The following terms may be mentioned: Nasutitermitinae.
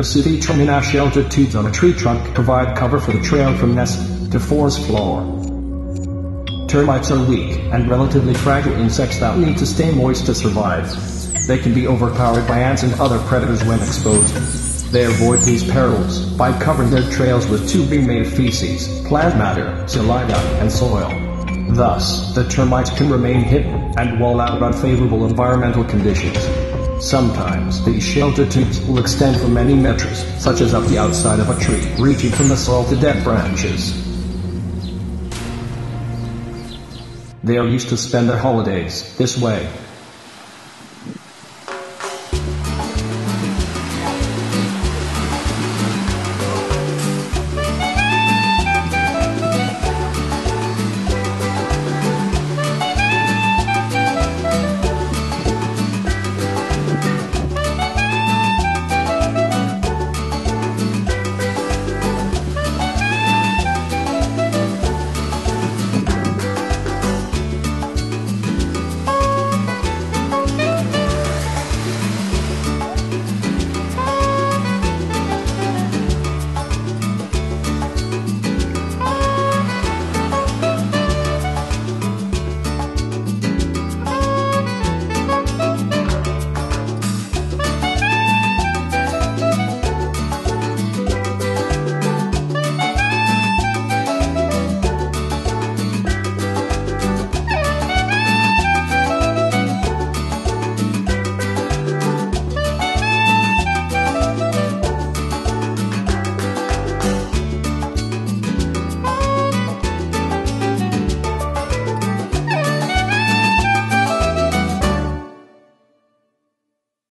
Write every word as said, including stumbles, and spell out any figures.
Nasutitermitinae sheltered tubes on a tree trunk provide cover for the trail from nest to forest floor. Termites are weak and relatively fragile insects that need to stay moist to survive. They can be overpowered by ants and other predators when exposed. They avoid these perils by covering their trails with tube-made feces, plant matter, saliva, and soil. Thus, the termites can remain hidden and wall out unfavorable environmental conditions. Sometimes these shelter tubes will extend for many meters, such as up the outside of a tree, reaching from the soil to dead branches. They are used to spend their holidays this way.